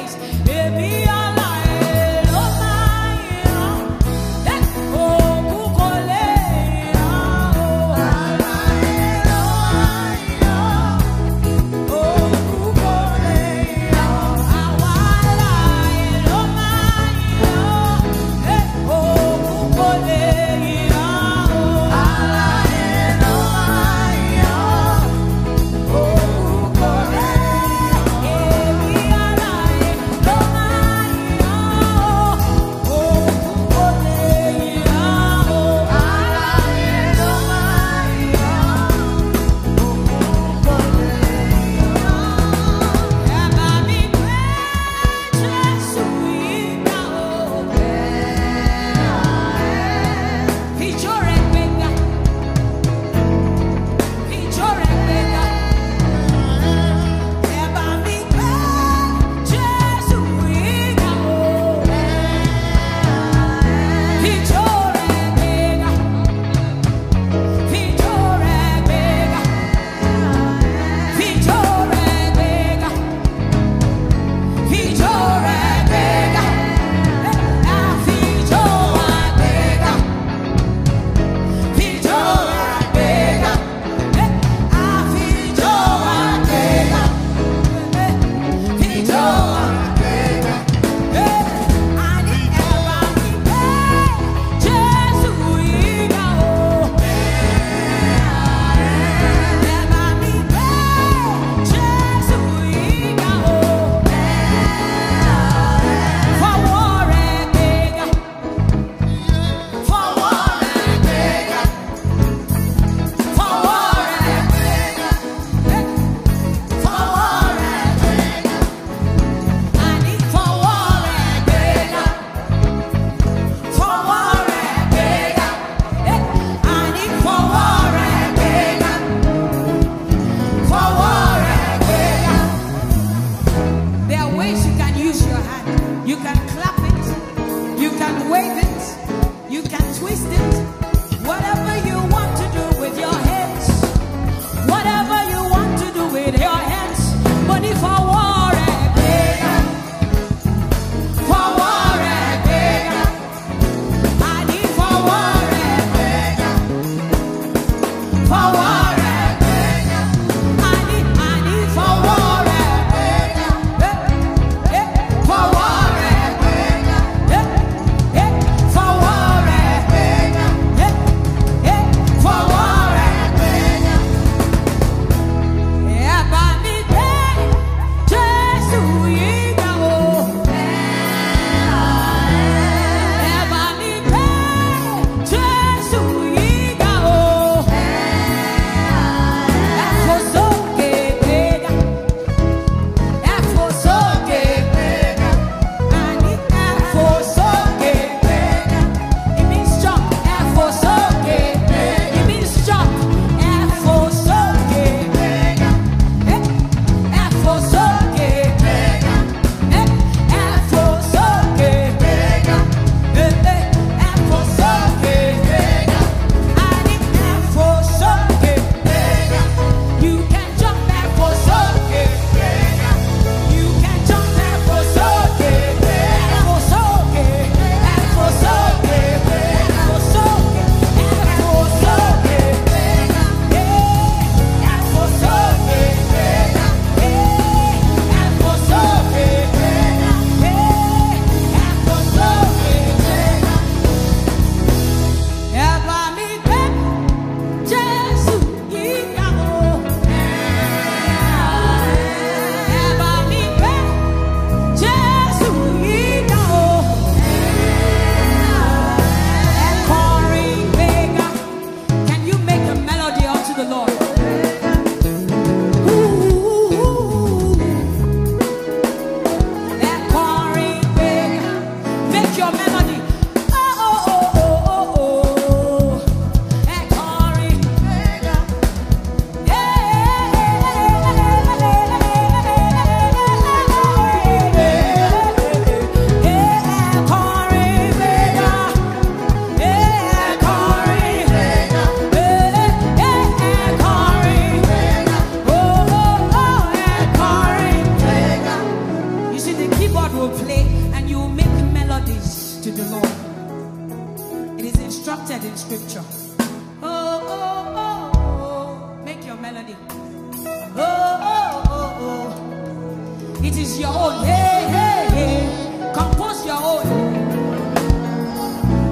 It is your own. Hey, hey, hey. Compose your own.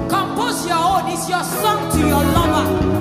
Compose your own. It's your song to your lover.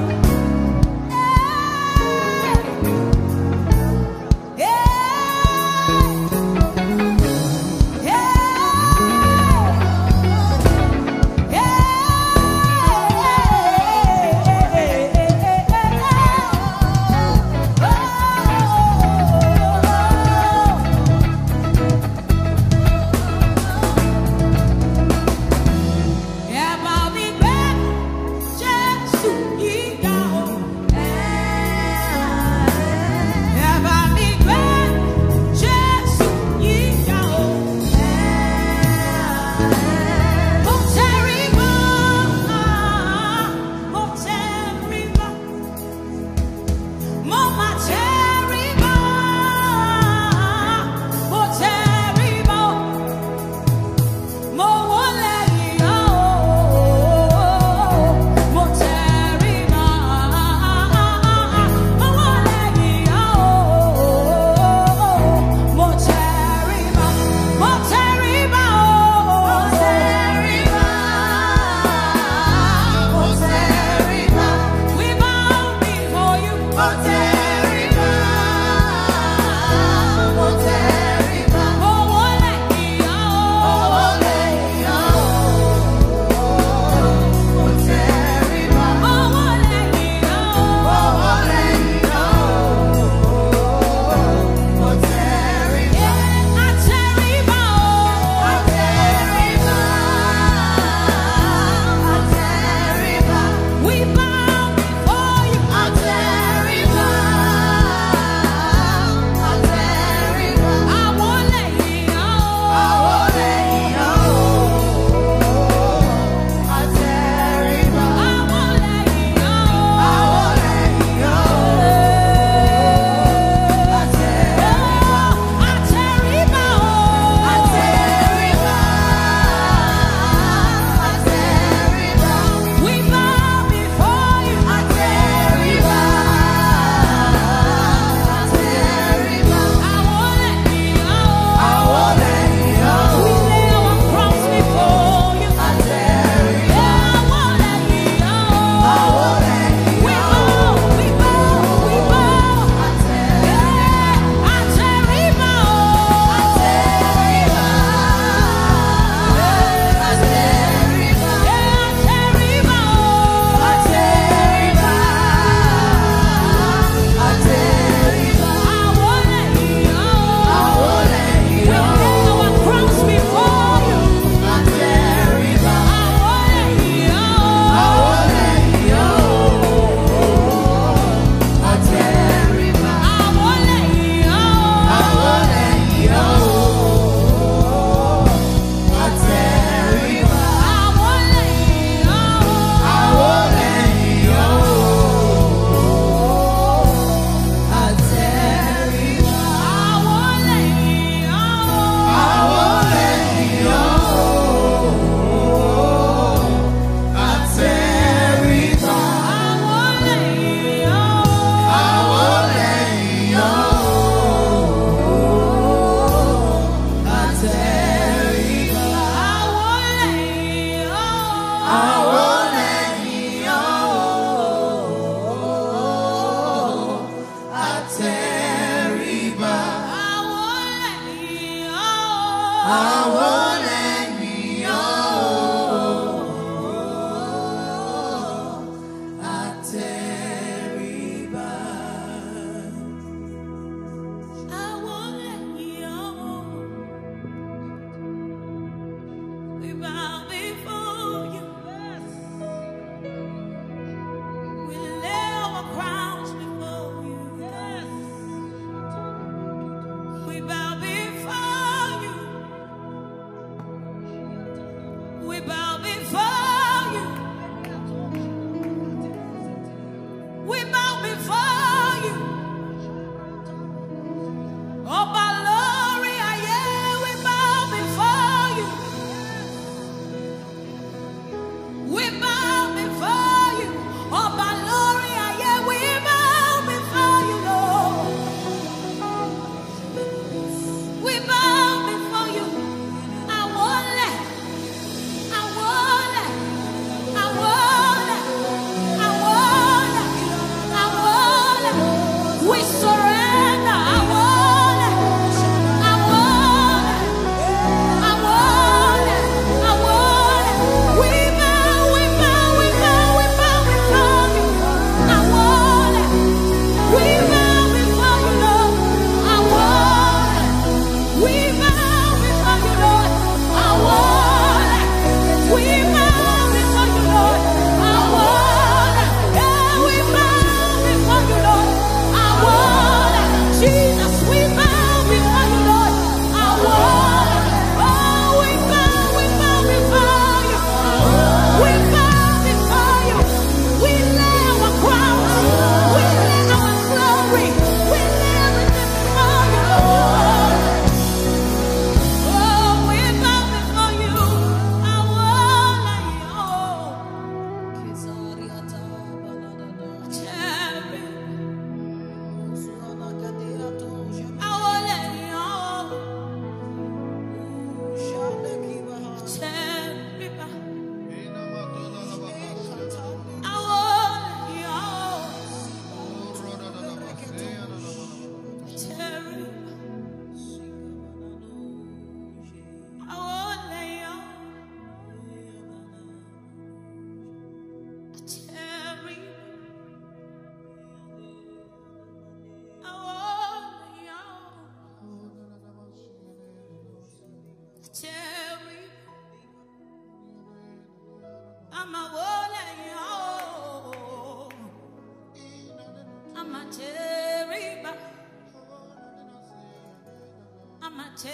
But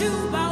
you by.